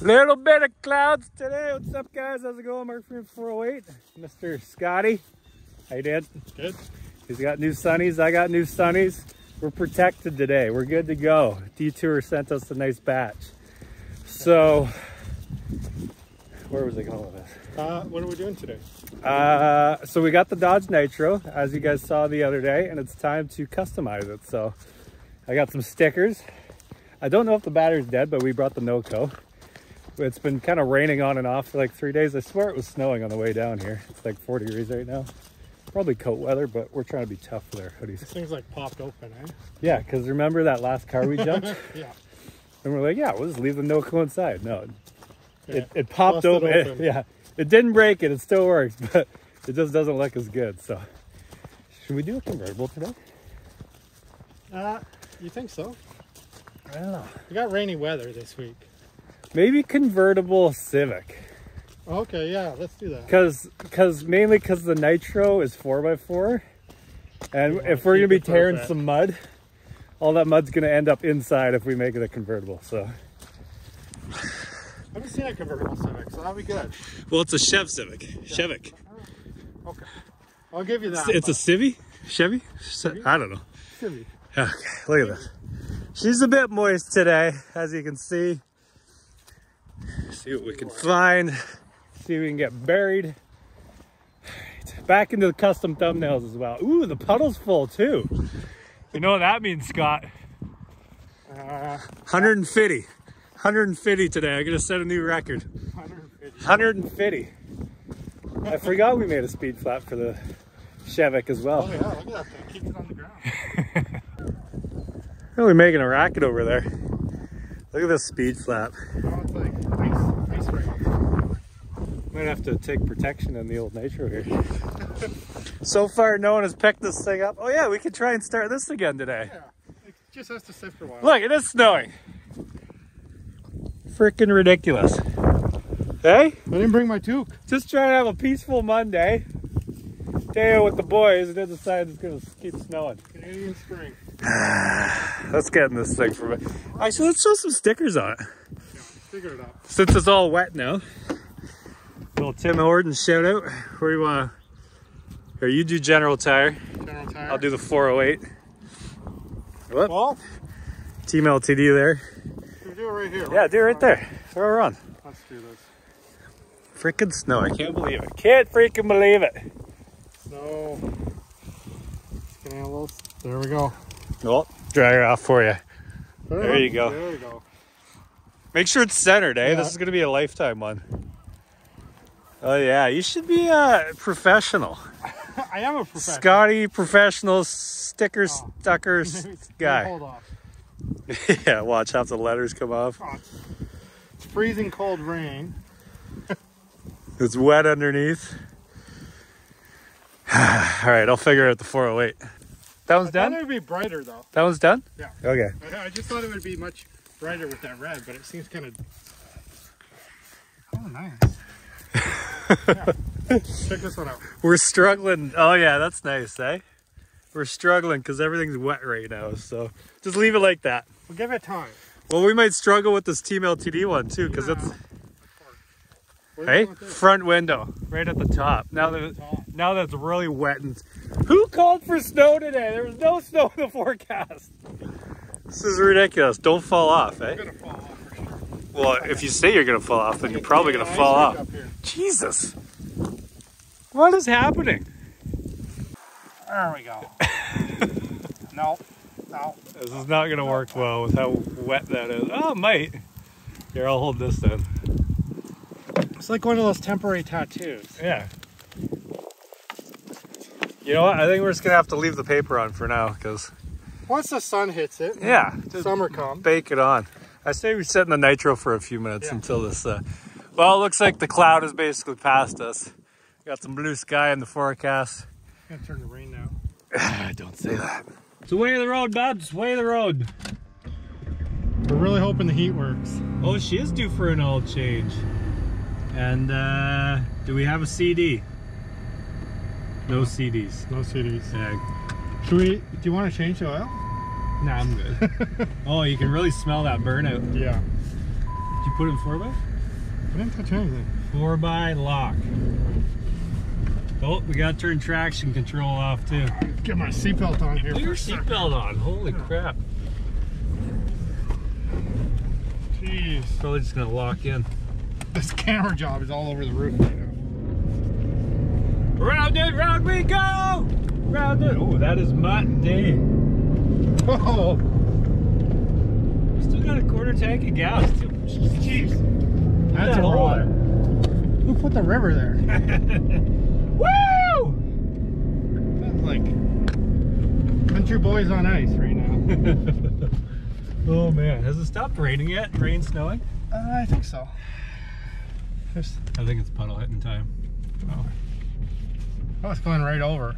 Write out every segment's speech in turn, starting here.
Little bit of clouds today. What's up, guys? How's it going? Mark from 408. Mr. Scotty. How you doing? Good. He's got new sunnies. I got new sunnies. We're protected today. We're good to go. DeTour sent us a nice batch. So, where was I going with this? What are we doing today? So we got the Dodge Nitro, as you guys saw the other day, and it's time to customize it. So, I got some stickers. I don't know if the battery's dead, but we brought the NoCo. It's been kind of raining on and off for like 3 days. I swear it was snowing on the way down here. It's like 40 degrees right now. Probably coat weather, but we're trying to be tough with our hoodies. This thing's like popped open, eh? Yeah, because remember that last car we jumped? Yeah. And we're like, yeah, we'll just leave the NoCo inside. No, yeah. It popped open. Yeah, it didn't break it. It still works, but it just doesn't look as good. So should we do a convertible today? You think so? I don't know. We got rainy weather this week. Maybe convertible Civic. Okay, yeah, let's do that. Mainly because the Nitro is 4x4, and if we're gonna be tearing some mud, all that mud's gonna end up inside if we make it a convertible. So I haven't seen a convertible Civic, so that'll be good. Well, it's a Chev Civic. Yeah. Chevic. Okay, I'll give you that. It's a Civvy? Chevy? Civvy? I don't know. Civvy. Okay, look at that. She's a bit moist today, as you can see. See what we can find. See if we can get buried. Right. Back into the custom thumbnails as well. Ooh, the puddle's full too. You know what that means, Scott? 150. 150 today. I'm gonna set a new record. 150. 150. I forgot we made a speed flap for the Chevic as well. Oh yeah, look at that thing. Keeps it on the ground. Really making a racket over there. Look at this speed flap. Oh, it's like ice right. Might have to take protection on the old Nitro here. So far, no one has picked this thing up. Oh yeah, we could try and start this again today. Yeah, it just has to sit for a while. Look, it is snowing. Freaking ridiculous. Hey? I didn't bring my toque. Just trying to have a peaceful Monday. Day out with the boys, and then decide it's gonna keep snowing. Canadian spring. Let's get in this thing for a bit. Actually, let's show some stickers on it. Yeah, figure it out. Since it's all wet now. Little Tim Orden shout out. Where do you want to? Here, you do General Tire. General Tire. I'll do the 408. What? Well, Team LTD there. You do it right here. Yeah, do it right there. Throw her on. Let's do this. Freaking snow. I can't believe it. Can't freaking believe it. Snow. It's getting a little. There we go. Well, dry her off for you. There you go. There you go. Make sure it's centered, eh? Yeah. This is going to be a lifetime one. Oh, yeah. You should be a professional. I am a professional. Scotty, professional, sticker stucker guy. Hold off. Yeah, watch how the letters come off. Oh, it's freezing cold rain. It's wet underneath. All right, I'll figure out the 408. That one's done? That would be brighter though. That one's done? Yeah. Okay. I just thought it would be much brighter with that red, but it seems kind of... Oh, nice. Yeah. Check this one out. We're struggling. Oh yeah, that's nice, eh? We're struggling because everything's wet right now, so just leave it like that. We'll give it time. Well, we might struggle with this Team LTD one too, because it's... Hey, front window, right at the top. Now that's really wet. And who called for snow today? There was no snow in the forecast. This is ridiculous. Don't fall off, eh? I'm gonna fall off for sure. Well, if you say you're gonna fall off, then you're probably gonna fall off. Jesus, what is happening? There we go. No. This is not gonna work well with how wet that is. Oh, it might. Here, I'll hold this then. It's like one of those temporary tattoos. Yeah. You know what? I think we're just going to have to leave the paper on for now, because... Once the sun hits it, yeah, summer comes. Bake it on. I say we sit in the Nitro for a few minutes until this... Well, it looks like the cloud is basically past us. We got some blue sky in the forecast. It's going to turn to rain now. Don't say that. It's the way of the road, Babs. Way of the road. We're really hoping the heat works. Oh, she is due for an oil change. And do we have a CD? No CDs. No CDs. Yeah. Do you want to change the oil? Nah, I'm good. Oh, you can really smell that burnout. Yeah. You put it in 4x? I didn't touch anything. 4x lock. Oh, we got to turn traction control off too. Get my seatbelt on here. Put your seatbelt on. Holy crap. Jeez. Probably just going to lock in. This camera job is all over the roof right now. Round it, round we go! Round it. Oh, that is my day. Oh. We still got a quarter tank of gas too. Jeez. That's a roller. Who put the river there? Woo! That's like country boys on ice right now. Oh man, has it stopped raining yet? Rain, snowing? I think so. There's... I think it's puddle hitting time. Oh, oh, it's going right over.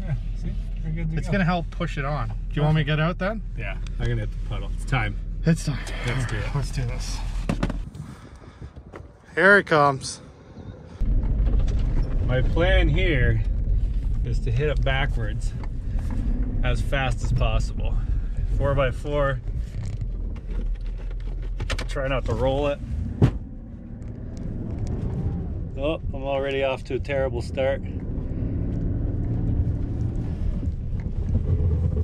Yeah, see? We're good to go. Gonna help push it on. Do you want me to get out then? Yeah, I'm gonna hit the puddle. It's time. It's time. Let's do it. Let's do this. Here it comes. My plan here is to hit it backwards as fast as possible. 4x4, try not to roll it. Oh, I'm already off to a terrible start.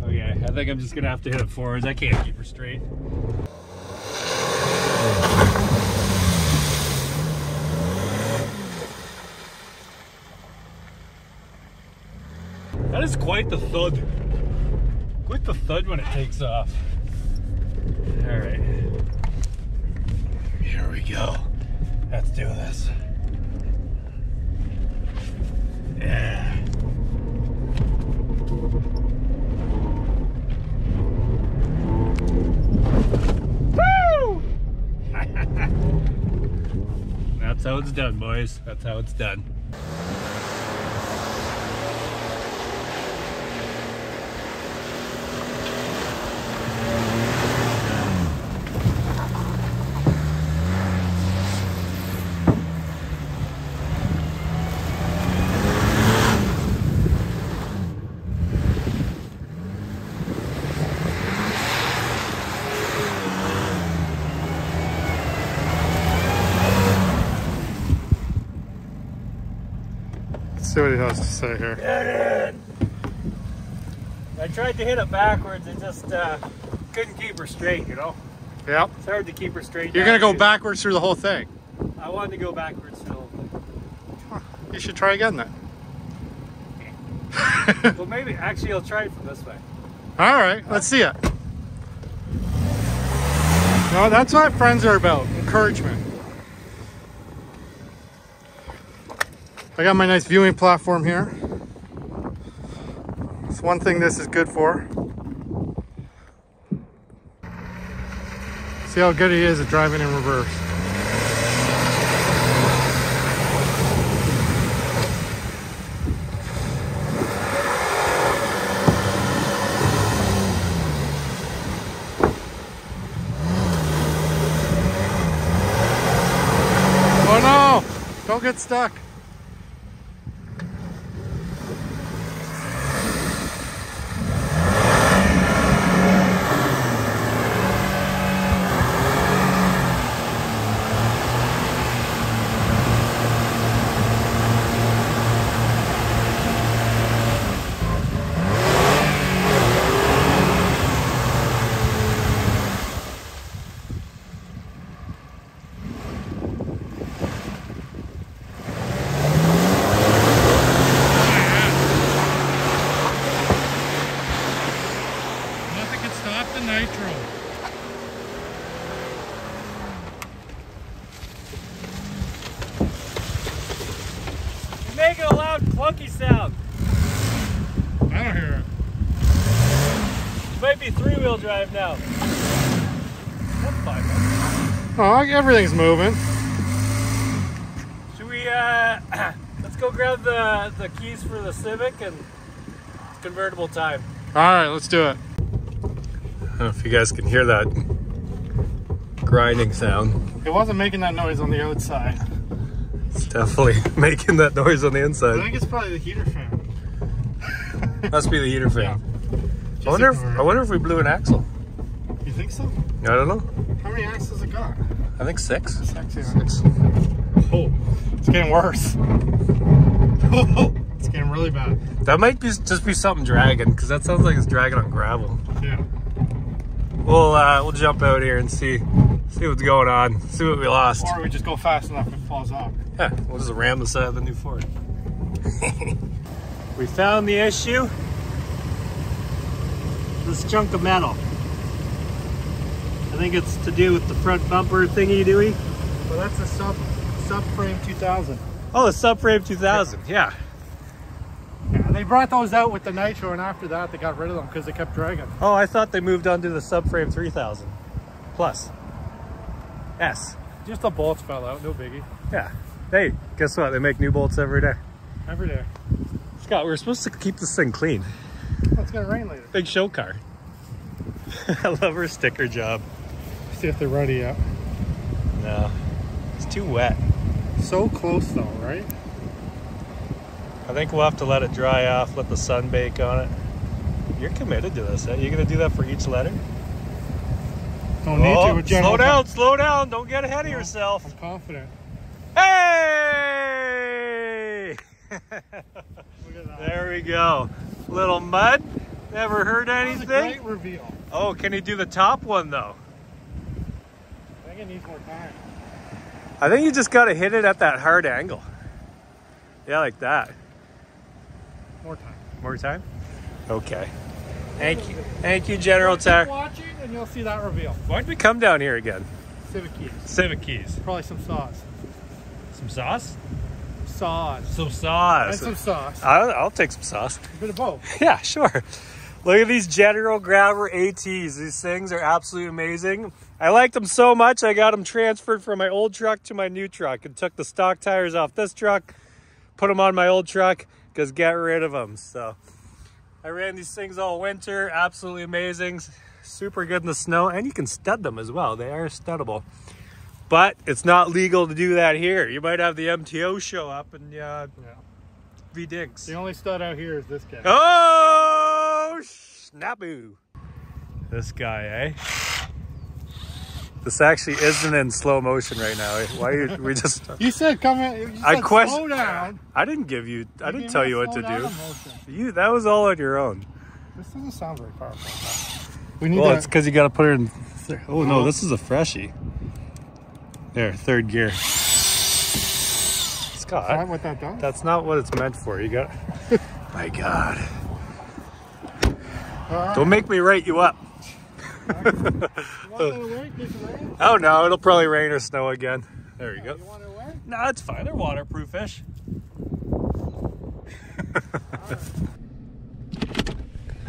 Okay, I think I'm just gonna have to hit it forwards. I can't keep her straight. That is quite the thud. Quite the thud when it takes off. All right. Here we go. Let's do this. Yeah. Woo! That's how it's done, boys. That's how it's done. See what he has to say here. Get it! I tried to hit it backwards and just couldn't keep her straight, you know? Yeah. It's hard to keep her straight. You're going to go backwards through the whole thing. I wanted to go backwards through the whole thing. Huh. You should try again then. Okay. Well, maybe. Actually, I'll try it from this way. All right. Let's see it. No, that's what friends are about. Encouragement. I got my nice viewing platform here. It's one thing this is good for. See how good he is at driving in reverse. Oh no! Don't get stuck. Clunky sound. I don't hear it. It might be three-wheel drive now. That's fine. Oh, everything's moving. Should we, let's go grab the keys for the Civic and convertible time. All right, let's do it. I don't know if you guys can hear that grinding sound. It wasn't making that noise on the outside. It's definitely making that noise on the inside. I think it's probably the heater fan. Must be the heater fan. Yeah. I wonder if we blew an axle. You think so? I don't know. How many axles it got? I think six. Six. Oh, it's getting worse. Oh, it's getting really bad. That might be just be something dragging, because that sounds like it's dragging on gravel. Yeah. We'll jump out here and see what's going on. See what we lost. Or we just go fast enough it falls off. Yeah, we'll just ram the side of the new Ford. We found the issue. This chunk of metal. I think it's to do with the front bumper thingy, Dewey. Well, that's a subframe 2000. Oh, the subframe 2000, yeah. Yeah. They brought those out with the Nitro, and after that, they got rid of them because they kept dragging. Oh, I thought they moved on to the subframe 3000 plus. S. Just the bolts fell out, no biggie. Yeah. Hey, guess what? They make new bolts every day. Every day. Scott, we were supposed to keep this thing clean. Well, it's going to rain later. Big show car. I love her sticker job. See if they're ready yet. No. It's too wet. So close though, right? I think we'll have to let it dry off, let the sun bake on it. You're committed to this, eh? You're going to do that for each letter? Don't need to. Slow down, slow down. Don't get ahead of yourself. I'm confident. Hey! There we go. Little mud. Never heard anything. That was a great reveal. Oh, can he do the top one though? I think it needs more time. I think you just got to hit it at that hard angle. Yeah, like that. More time. More time? Okay. Thank you. Thank you, General Tech. Keep watching and you'll see that reveal. Why don't we come down here again? Civic keys. Civic keys. Probably some sauce. Some sauce? Sauce. Some sauce. And some sauce. I'll take some sauce. A bit of both. Yeah, sure. Look at these General Grabber ATs. These things are absolutely amazing. I liked them so much, I got them transferred from my old truck to my new truck and took the stock tires off this truck, put them on my old truck, because get rid of them. So I ran these things all winter. Absolutely amazing. Super good in the snow. And you can stud them as well. They are studdable. But it's not legal to do that here. You might have the MTO show up and be dinks. The only stud out here is this guy. Oh! Snabu. This guy, eh? This actually isn't in slow motion right now. Why are we just... You said come in. You said slow down. I didn't give you... I didn't tell you what to do. That was all on your own. This doesn't sound very powerful. We need it's because you got to put her in... Oh, no. This is a freshie. There, third gear. Scott. That's not what that does. That's not what it's meant for. You got... My God. Don't make me rate you up. Oh no, it'll probably rain or snow again. There you go. No, it's fine. They're waterproofish.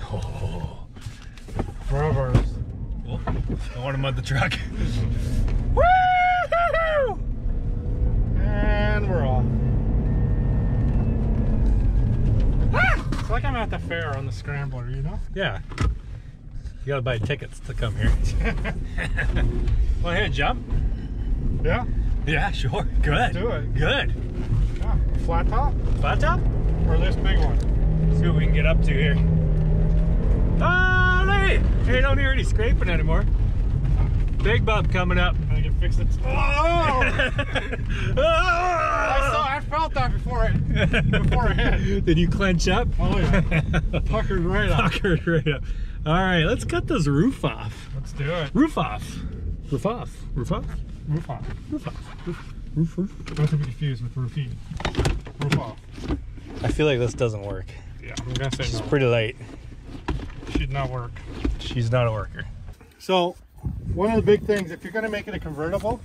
Oh, Grabbers. Oh, I want to mud the truck. Woo-hoo-hoo! And we're off. It's like I'm at the fair on the scrambler, you know? Yeah. You gotta buy tickets to come here. Want to jump? Yeah. Yeah, sure. Good. Let's do it. Good. Yeah. Flat top? Flat top? Or this big one? Let's see what we can get up to here. Ollie! Hey, don't hear any scraping anymore. Big bump coming up. I can fix it. Oh! I felt that before it hit. Did you clench up? Oh yeah. Puckered right up. Puckered right up. All right, let's cut this roof off. Let's do it. Roof off. Roof off. Roof off. Roof off. Roof off. Roof off. Not to be confused with roofie. Roof off. I feel like this doesn't work. Yeah, I'm gonna say no. It's pretty late. Should not work. She's not a worker. So. One of the big things, if you're going to make it a convertible,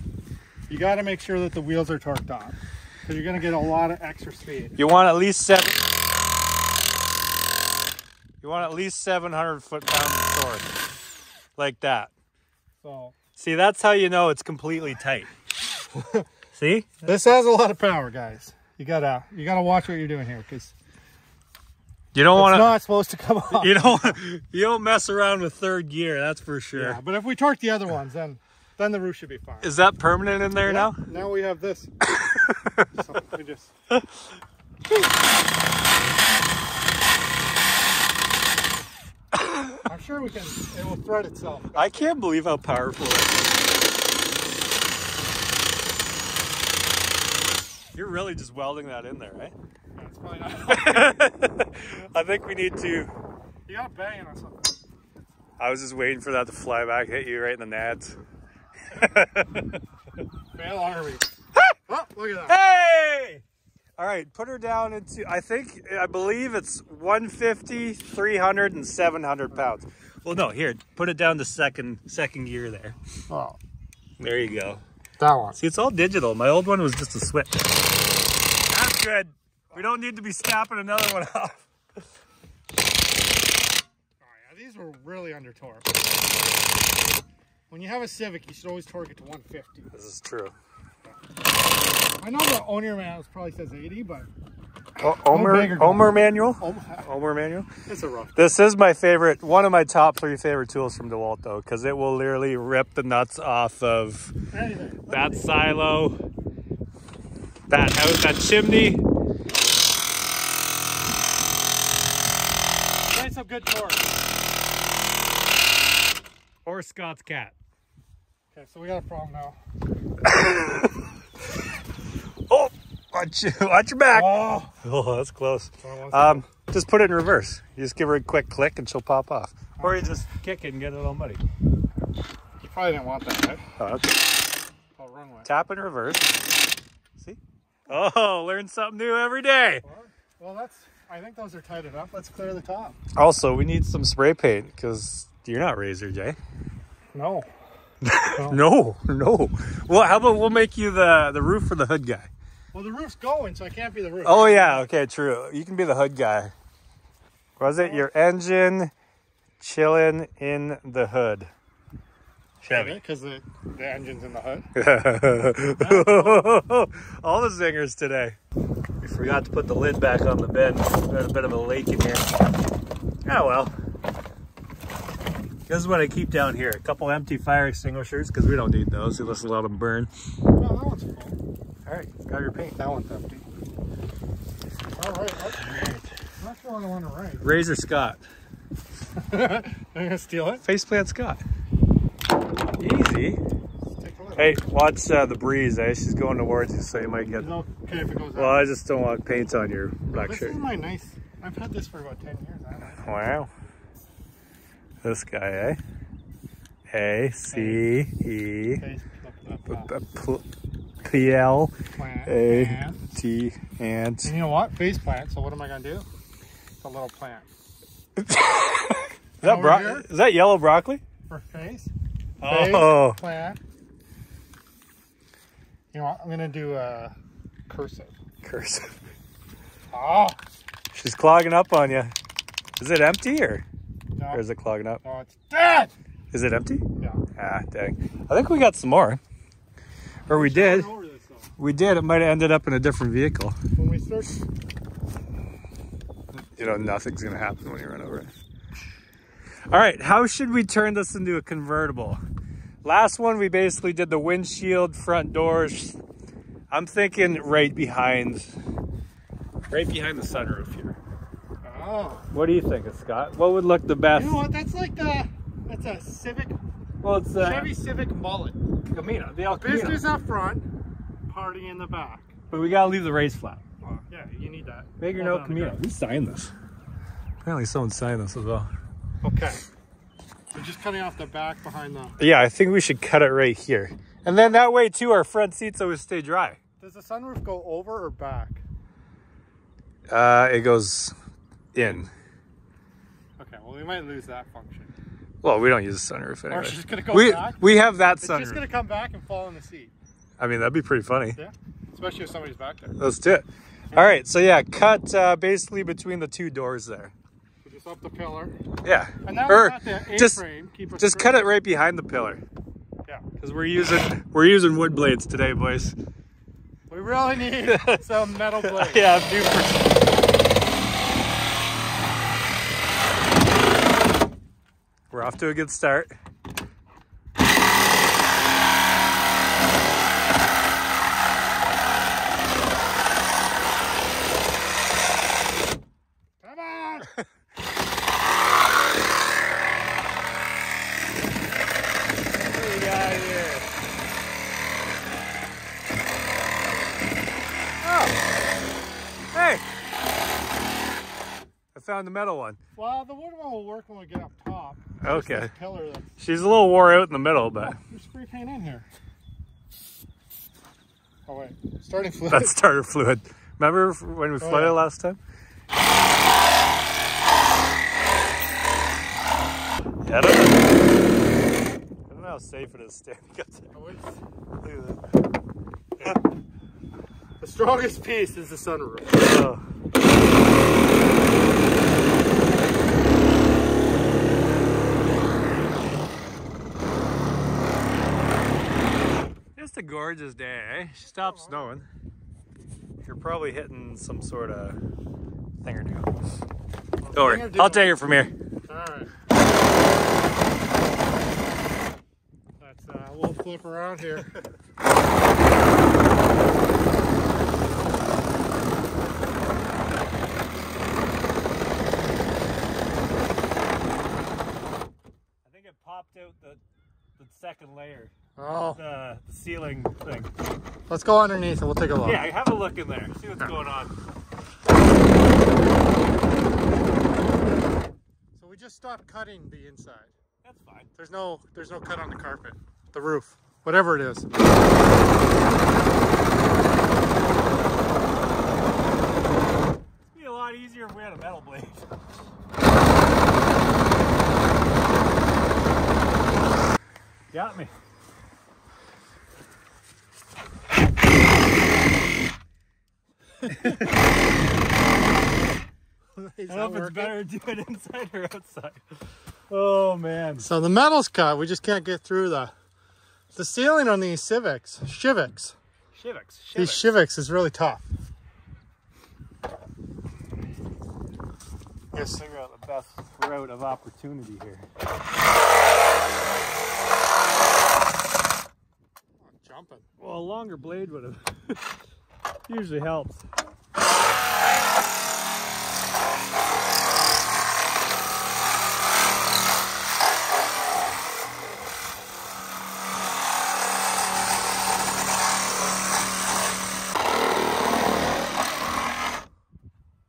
you got to make sure that the wheels are torqued on, because you're going to get a lot of extra speed. You want at least 700 foot-pounds of torque, like that. So see, that's how you know it's completely tight. See, this has a lot of power, guys. You gotta watch what you're doing here, because you don't want to. It's not supposed to come off. You don't mess around with third gear, that's for sure. Yeah, but if we torque the other ones, then the roof should be fine. Is that permanent in there now? Now we have this. So we just. I'm sure we can. It will thread itself. I can't believe how powerful it is. You're really just welding that in there, right? Yeah, it's probably not. I think we need to... You got a bang on something. I was just waiting for that to fly back, hit you right in the nads. Fail army. Oh, look at that. Hey! All right, put her down into, I believe it's 150, 300, and 700 pounds. Well, no, here, put it down to second gear there. Oh. There you go. That one. See, it's all digital. My old one was just a switch. That's good. We don't need to be snapping another one off. Oh, yeah, these were really under torque. When you have a Civic, you should always torque it to 150. This is true. I know the owner manual probably says 80, but... Oh, Omer manual? Omer manual? It's a rough. This is my favorite, one of my top three favorite tools from DeWalt, though, because it will literally rip the nuts off of anything. That silo, that house, that chimney. Nice of good torque. Or Scott's cat. Okay, so we got a problem now. Watch your back. Oh, that's close. Just put it in reverse. You just give her a quick click and she'll pop off. Or you just kick it and get it all muddy. You probably didn't want that, right? Oh, okay. Oh, wrong way. Tap in reverse. See? Oh, learn something new every day. Well, that's... I think those are tight enough. Let's clear the top. Also, we need some spray paint because you're not Razor, Jay. No. No. Well, how about we'll make you the roof for the hood guy? Well, the roof's going, so I can't be the roof. Oh, yeah. Okay, true. You can be the hood guy. Was it your engine chilling in the hood? Chevy. Because the engine's in the hood. All the zingers today. We forgot to put the lid back on the bed. We had a bit of a leak in here. Oh, well. This is what I keep down here. A couple empty fire extinguishers, because we don't need those. Let's let them burn. Well, that one's full. All right, grab your paint. That one's empty. All right, I'm not sure on the one to right. Razor Scott. They're gonna steal it. Faceplant Scott. Easy. Hey, watch the breeze. Eh? She's going towards you, so you might get. No, okay, if it goes out. Well, I just don't want paint on your black shirt. This is my nice. I've had this for about 10 years. Wow. This guy, eh? A-C-E-P-L-A-T and... You know what? Face plant, so what am I going to do? It's a little plant. Is that yellow broccoli? For face. Oh. Face plant. You know what? I'm going to do a cursive. Cursive. Oh. She's clogging up on you. Is it empty or... No. Or is it clogging up? No, it's dead! Is it empty? Yeah. Ah, dang. I think we got some more. Or we did. We did. It might have ended up in a different vehicle. When we start, you know, nothing's going to happen when you run over it. All right. How should we turn this into a convertible? Last one, we basically did the windshield, front doors. I'm thinking right behind the sunroof here. Oh. What do you think of, Scott? What would look the best? You know what? That's like the, that's a Civic. Well, it's a Chevy Civic mullet. Camino. The El Camino. Business up front. Party in the back. But we gotta leave the race flat. Oh, yeah, you need that. Make your note, Camino. Who signed this? Apparently someone signed this as well. Okay. We're just cutting off the back behind the... Yeah, I think we should cut it right here. And then that way, too, our front seats always stay dry. Does the sunroof go over or back? It goes in. Okay, well, we might lose that function. Well, we don't use the sunroof anyway. Or it's just gonna go back? We have that sunroof. It's just going to come back and fall in the seat. I mean, that'd be pretty funny. Yeah, especially if somebody's back there. Let's do it. Yeah. All right, so yeah, cut basically between the two doors there. So just up the pillar. Yeah. And now or the A-frame. Just cut it right behind the pillar. Yeah. Because we're using wood blades today, boys. We really need some metal blades. Yeah, I'm due for... We're off to a good start. Come on! What do we got here? down the metal one? Well, the wood one will work when we get up top. Okay. Pillar that's... She's a little wore out in the middle, but... Oh, there's spray paint in here. Oh, wait. Starting fluid. That's starter fluid. Remember when we flooded last time? Yeah, I don't know how safe it is standing up there. Oh, look at that. The strongest piece is the sunroof. Oh. Just a gorgeous day, eh? Stopped snowing. You're probably hitting some sort of thing or two. Don't worry, I'll take it from here. Alright. Let's we'll flip around here. I think it popped out the second layer. Oh, the ceiling thing. Let's go underneath and we'll take a look. Yeah, have a look in there. See what's going on. So we just stopped cutting the inside. That's fine. There's no cut on the carpet, the roof, whatever it is. It'd be a lot easier if we had a metal blade. Got me. I don't know if it's better to do it inside or outside. Oh man. So the metal's cut, we just can't get through the ceiling on these CIVICs. These CIVICs is really tough. Let's figure out the best route of opportunity here. I'm jumping. Well, a longer blade would have usually helps.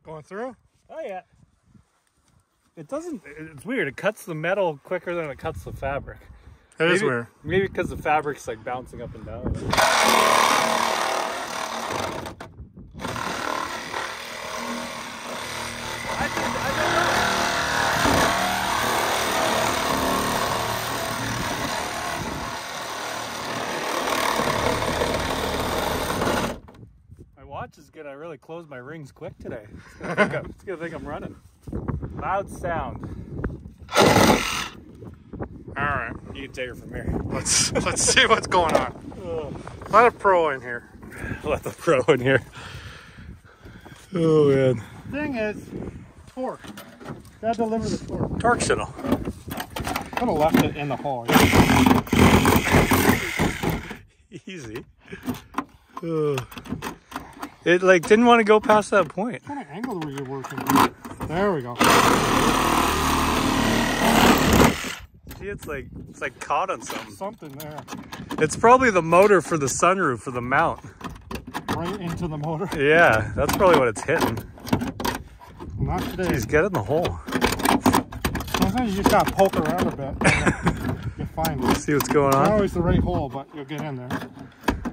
Going through? Oh yeah. It doesn't, it's weird. It cuts the metal quicker than it cuts the fabric. That is weird. Maybe because the fabric's like bouncing up and down. I really closed my rings quick today. It's gonna think I'm running. Loud sound. Alright. You can take it from here. Let's see what's going on. Oh. Let a pro in here. Let the pro in here. Oh man. The thing is, torque. Gotta deliver the torque. Torsional. Could have left it in the hole. Easy. Oh. It like didn't want to go past that point. What kind of angle were you working with? There we go. See, it's like caught on something. Something there. It's probably the motor for the sunroof for the mount. Right into the motor. Yeah, that's probably what it's hitting. Not today. Jeez, get in the hole. Sometimes you just gotta poke around a bit. You find it. See what's going on. Not always the right hole, but you'll get in there.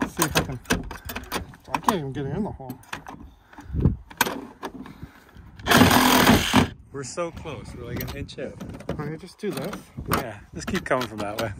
Let's see if I can. I can't even get in the hole. We're so close. We're like an inch out. All right, just do this. Yeah, just keep coming from that way.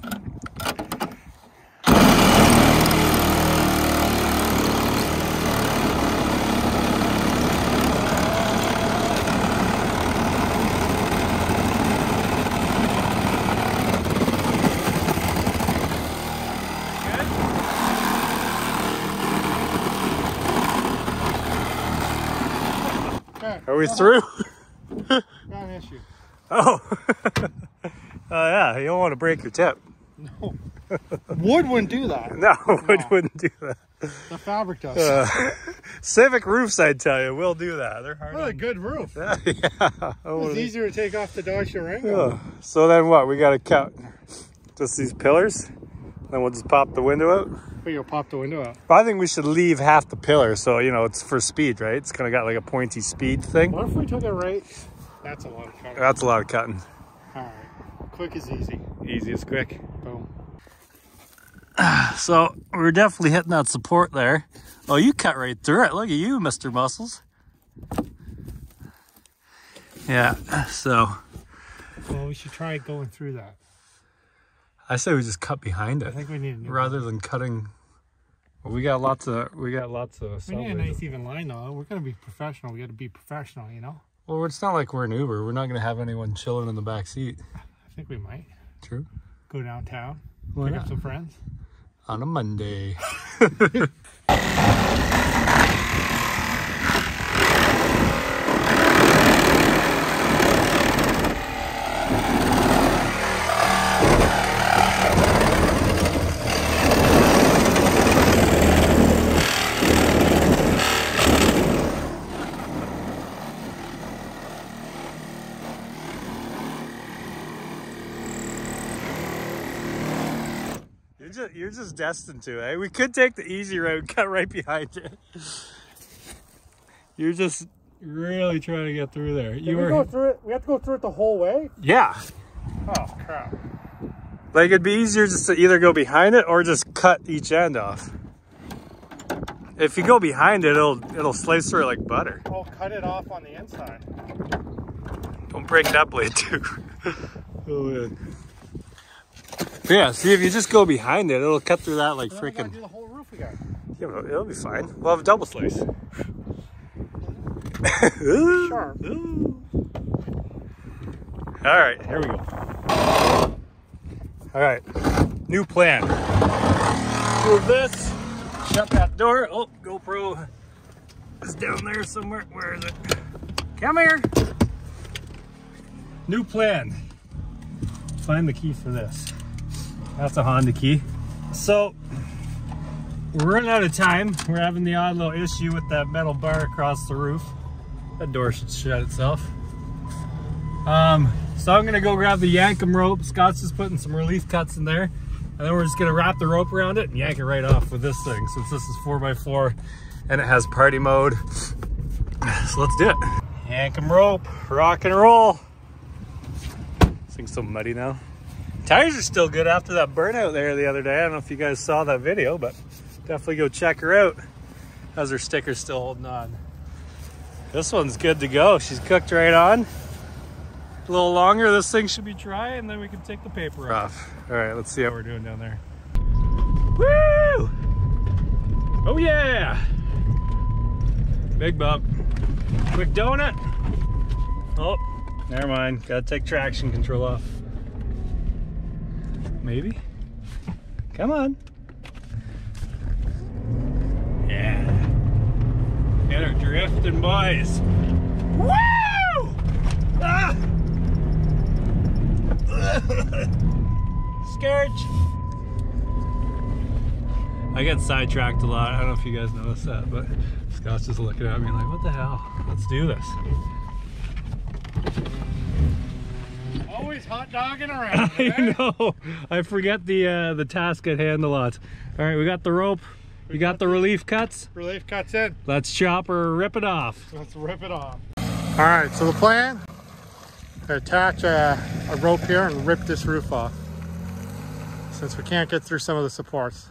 Are we through? Got an issue. Oh. Yeah, you don't want to break your tip. No. Wood wouldn't do that. No, wood wouldn't do that. The fabric does. CIVIC roofs, I tell you, will do that. They're hard. What a good roof. Yeah. It's easier to take off the Dodge Durango. So then what? We got to cut just these pillars. Then we'll just pop the window out. But you'll pop the window out. I think we should leave half the pillar, so you know it's for speed, right? It's kind of got like a pointy speed thing. What if we took it right That's a lot of cutting. That's a lot of cutting. All right. Quick is easy. Easy is quick. Boom. So we're definitely hitting that support there. Oh, you cut right through it. Look at you, Mr. Muscles. Yeah, so. Well, we should try going through that. I say we just cut behind it. I think we need a new rather one. Than cutting. Well, we got lots of. We need a nice even line though. We're gonna be professional. We got to be professional, you know. Well, it's not like we're an Uber. We're not gonna have anyone chilling in the back seat. I think we might. True. Go downtown. Pick up some friends. On a Monday. You're just destined to, eh? We could take the easy road, cut right behind you. You're just really trying to get through there. We have to go through it the whole way? Yeah. Oh, crap. Like, it'd be easier just to either go behind it or just cut each end off. If you go behind it, it'll slice through it like butter. Oh, cut it off on the inside. Don't break that blade, too. Oh, man. Yeah, see, if you just go behind it, it'll cut through that like freaking. We gotta do the whole roof again. Yeah, but it'll be fine. We'll have a double slice. Sharp. All right, here we go. All right, new plan. Move this. Shut that door. Oh, GoPro is down there somewhere. Where is it? Come here. New plan. Find the key for this. That's a Honda key. So we're running out of time. We're having the odd little issue with that metal bar across the roof. That door should shut itself. So I'm gonna go grab the Yankum rope. Scott's just putting some relief cuts in there. And then we're just gonna wrap the rope around it and yank it right off with this thing. Since this is 4x4 and it has party mode. So let's do it. Yankum rope, rock and roll. This thing's so muddy now. Tires are still good after that burnout there the other day. I don't know if you guys saw that video, but definitely go check her out. How's her sticker still holding on? This one's good to go. She's cooked right on. A little longer, this thing should be dry, and then we can take the paper off. All right, let's see how we're doing down there. Woo! Oh yeah! Big bump. Quick donut. Oh, never mind. Gotta take traction control off. Maybe. Come on. Yeah. Get her drifting, boys. Woo! Ah! Scourge. I get sidetracked a lot. I don't know if you guys noticed that, but Scott's just looking at me like, what the hell? Let's do this. Always hot dogging around. Right? I know. I forget the task at hand a lot. All right, we got the rope. We got the relief cuts. Relief cuts in. Let's chop or rip it off. Let's rip it off. All right. So the plan: attach a rope here and rip this roof off, since we can't get through some of the supports.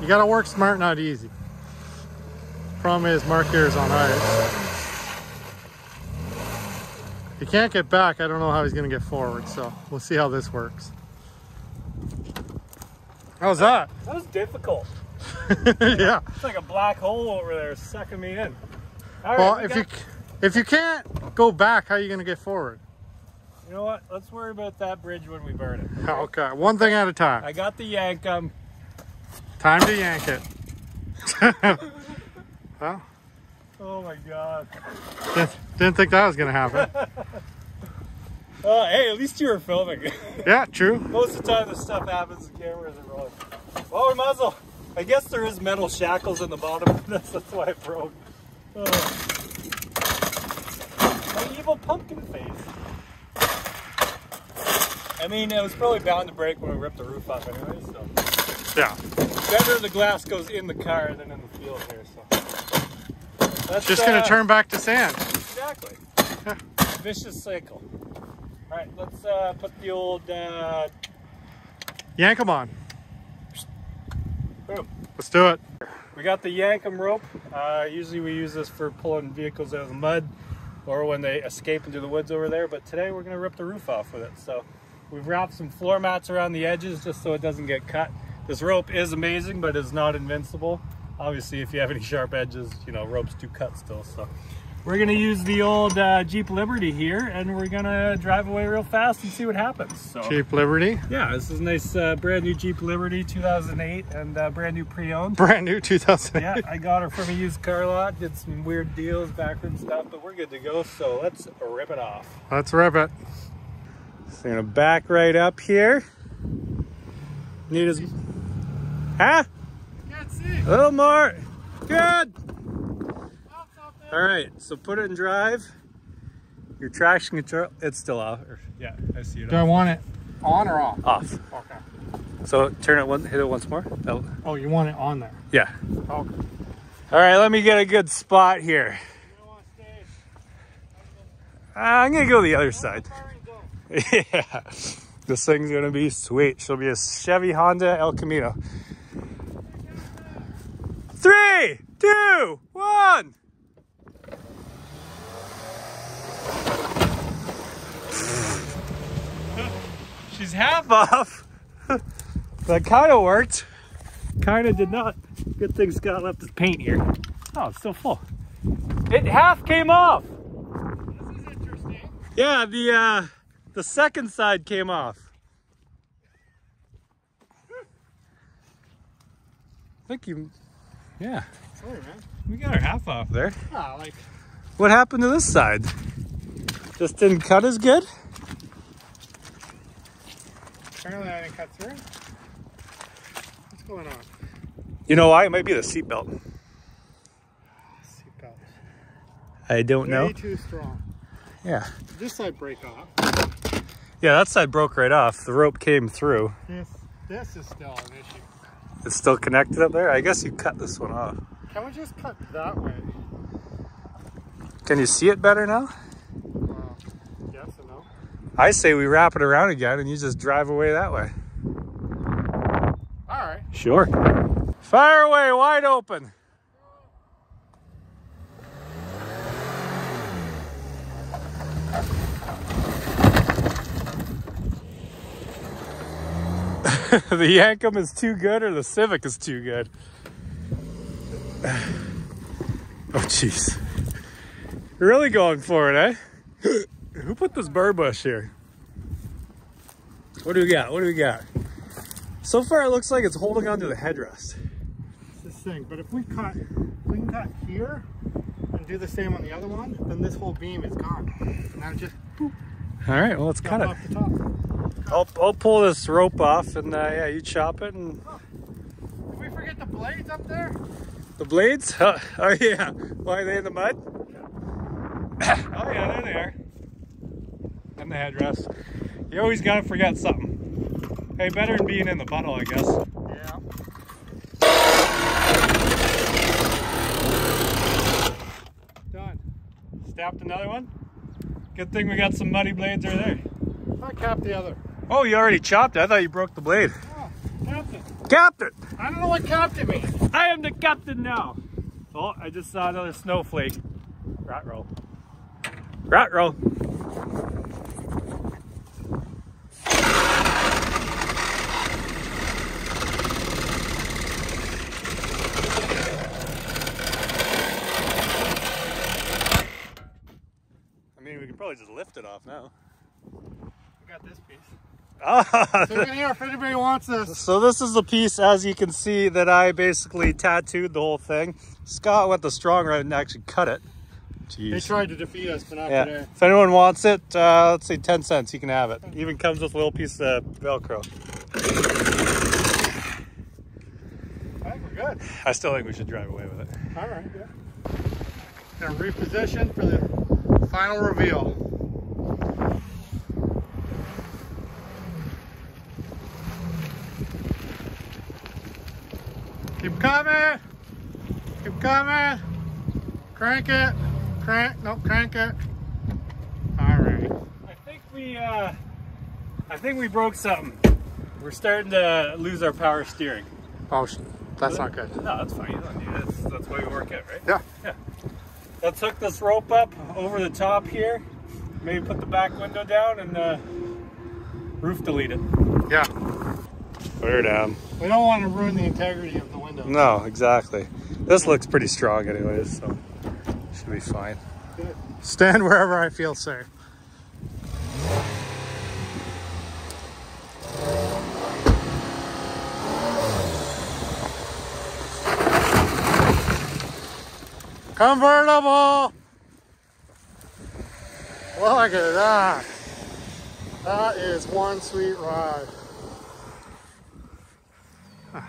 You got to work smart, not easy. Problem is, Mark here is on ice. He can't get back. I don't know how he's going to get forward, so we'll see how this works. How's that? That was difficult. Yeah. It's like a black hole over there sucking me in. All right, well, if you can't go back, how are you going to get forward? You know what? Let's worry about that bridge when we burn it. Right? Okay. One thing at a time. I got the Yankum. Time to yank it. Well. Oh my God. Didn't think that was going to happen. Oh, hey, at least you were filming. Yeah, true. Most of the time this stuff happens, the camera isn't rolling. Oh, muzzle. I guess there is metal shackles in the bottom of this. That's why it broke. Oh. My evil pumpkin face. I mean, it was probably bound to break when we ripped the roof off anyway, so. Yeah. Better the glass goes in the car than in the field here, so. That's just going to turn back to sand. Exactly. Vicious cycle. All right, let's put the old Yankum on. Boom. Let's do it. We got the Yankum rope. Usually we use this for pulling vehicles out of the mud or when they escape into the woods over there, but today we're going to rip the roof off with it. So we've wrapped some floor mats around the edges just so it doesn't get cut. This rope is amazing, but it's not invincible. Obviously, if you have any sharp edges, you know, ropes do cut still. So we're going to use the old Jeep Liberty here, and we're going to drive away real fast and see what happens. So, Jeep Liberty? Yeah, this is a nice brand new Jeep Liberty 2008 and brand new pre-owned. Brand new 2008. Yeah, I got her from a used car lot, did some weird deals, backroom stuff, but we're good to go. So let's rip it off. Let's rip it. So we're going to back right up here. Need his... Huh? A little more. Good. All right, so put it in drive. Your traction control, it's still off. Yeah, I see it. Do off. I want it on or off? Off. Okay. So turn it one, hit it once more. That'll... Oh, you want it on there? Yeah. Okay. All right, let me get a good spot here. You don't want to stay. I'm gonna go the other side. Yeah. This thing's gonna be sweet. She'll be a Chevy Honda El Camino. 3, 2, 1. She's half off. That kind of worked. Kind of did not. Good thing Scott left his paint here. Oh, it's still full. It half came off. This is interesting. Yeah, the second side came off. I think you. Yeah. Sorry, man. We got her half off there. Oh, like... What happened to this side? Just didn't cut as good? Apparently I didn't cut through. What's going on? You know why? It might be the seatbelt. Seatbelt. I don't know. Way too strong. Yeah. This side broke off. Yeah, that side broke right off. The rope came through. This is still an issue. It's still connected up there? I guess you cut this one off. Can we just cut that way? Can you see it better now? Yes and no. I say we wrap it around again and you just drive away that way. Alright. Sure. Fire away, wide open. The Yankum is too good or the Civic is too good. Oh, jeez. Really going for it, eh? Who put this burr bush here? What do we got? What do we got? So far, it looks like it's holding onto the headrest. It's this thing, but if we cut, we can cut here and do the same on the other one, then this whole beam is gone. Now just boop. All right, well, let's cut it. Off the top. I'll pull this rope off and yeah, you chop it. And... Oh, did we forget the blades up there? The blades? Oh yeah. Why are they in the mud? Yeah. Oh yeah, there they are. And the headrest. You always gotta forget something. Hey, better than being in the puddle, I guess. Yeah. Done. Snapped another one. Good thing we got some muddy blades right there. I capped the other. Oh, you already chopped it. I thought you broke the blade. Oh, capped it. Capped it. I don't know what capped it means. I am the captain now. Oh, I just saw another snowflake. Rat roll. Rat roll. I mean, we could probably just lift it off now. Got this piece. Ah, so here, if anybody wants this. So this is the piece, as you can see, that I basically tattooed the whole thing. Scott went the strong route and actually cut it. Jeez. They tried to defeat us, but not today. If anyone wants it, let's say 10 cents, you can have it. It even comes with a little piece of Velcro. I think we're good. I still think we should drive away with it. All right, yeah. Now reposition for the final reveal. Keep coming! Keep coming! Crank it. Crank. Nope, crank it. All right. I think we broke something. We're starting to lose our power steering. Oh, that's not good. No, that's fine. You don't need it. That's why we work it, right? Yeah. Yeah. Let's hook this rope up over the top here. Maybe put the back window down and roof delete it. Yeah. We're down. We don't want to ruin the integrity of the window. No, exactly. This looks pretty strong anyways, so should be fine. Good. Stand wherever I feel safe. Convertible! Look at that! That is one sweet ride. Huh.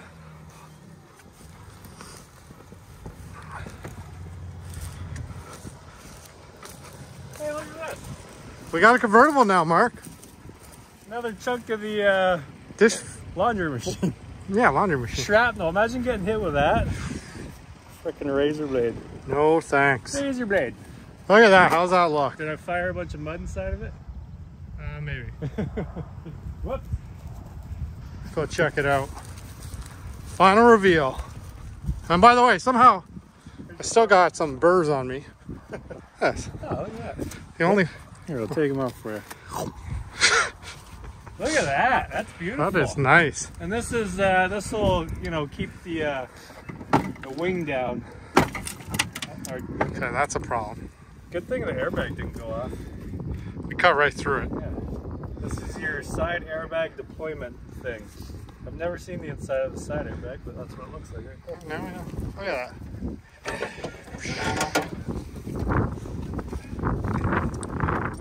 Hey, look at that! We got a convertible now, Mark. Another chunk of the laundry machine. Yeah, laundry machine. Shrapnel. Imagine getting hit with that. Frickin' razor blade. No thanks. Razor blade. Look at that. How's that look? Did I fire a bunch of mud inside of it? Maybe. Whoops. Let's go check it out. Final reveal. And by the way, somehow I still got some burrs on me. Yes. Oh, look at that. The only. Here, I'll take them off for you. Look at that. That's beautiful. That is nice. And this is this will keep the wing down. Okay, that's a problem. Good thing the airbag didn't go off. We cut right through it. Yeah. This is your side airbag deployment thing. I've never seen the inside of the side airbag, but that's what it looks like. Right? Oh, now we know. Look at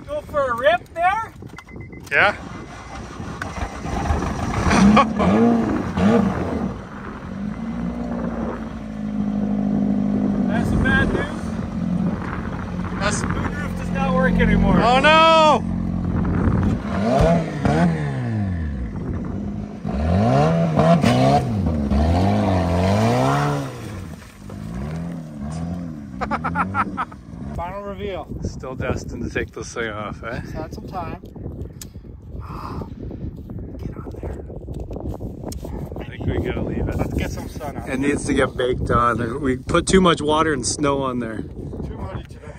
that. Go for a rip there? Yeah. Anymore. Oh no! Final reveal. Still destined to take this thing off, eh? It's had some time. Get on there. I think we gotta leave it. Let's get some sun on it. It needs to get baked on. We put too much water and snow on there. Too muddy today.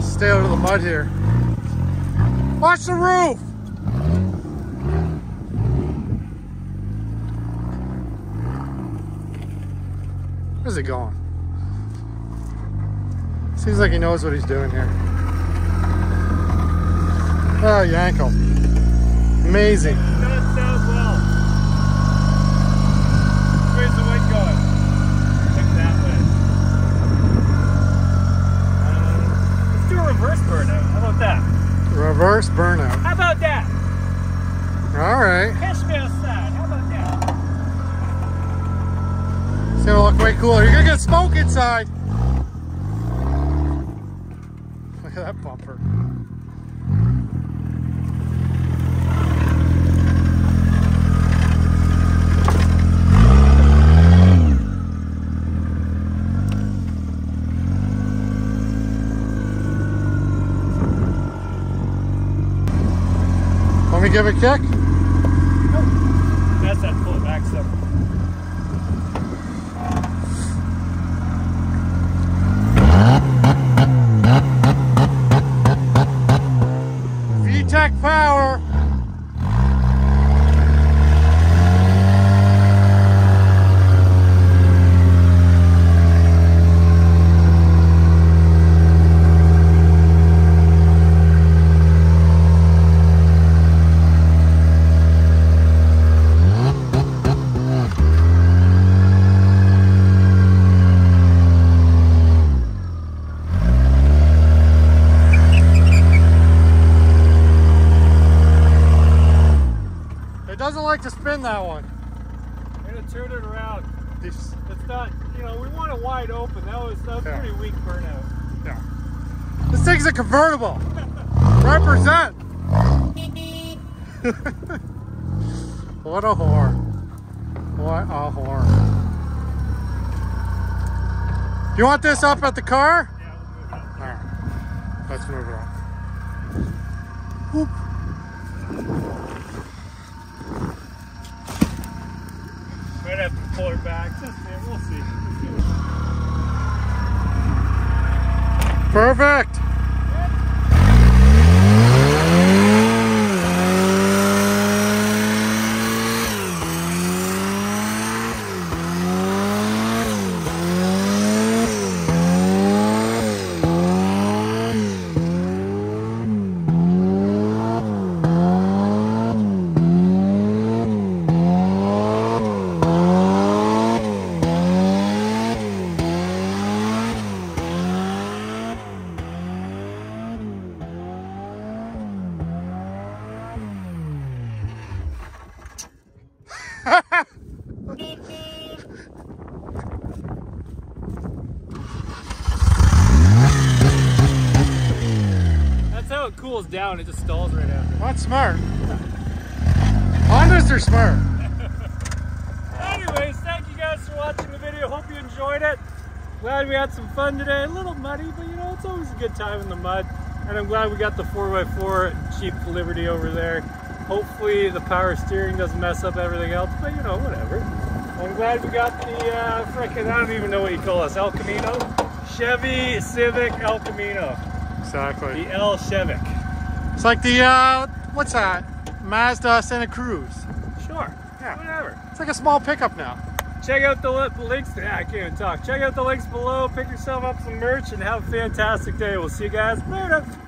Stay out of the mud here. Watch the roof! Where's he going? Seems like he knows what he's doing here. Oh, Yankum. Amazing. That sounds well. Where's the wind going? Look that way. Reverse burnout. How about that? Reverse burnout. How about that? All right. Catch me outside. How about that? It's gonna look way cooler. You're gonna get smoke inside. Look at that bumper. Give it a kick? Nope. that was pretty weak burnout. Yeah. This thing's a convertible. Represent. What a whore. What a whore. You want this up at the car? Yeah, let's move it up. All right. Let's move it on. Whoop. Might have to pull her back. Just see. We'll see. Perfect. Down, it just stalls right after. Well, that's smart. Hondas are smart. Anyways, thank you guys for watching the video. Hope you enjoyed it. Glad we had some fun today. A little muddy, but you know, it's always a good time in the mud. And I'm glad we got the 4x4 Jeep Liberty over there. Hopefully the power steering doesn't mess up everything else, but you know, whatever. I'm glad we got the frickin', I don't even know what you call us, El Camino? Chevy CIVIC El Camino. Exactly. The El CIVIC. It's like the, what's that? Mazda Santa Cruz. Sure. Yeah. Whatever. It's like a small pickup now. Check out the links. I can't even talk. Check out the links below. Pick yourself up some merch and have a fantastic day. We'll see you guys later.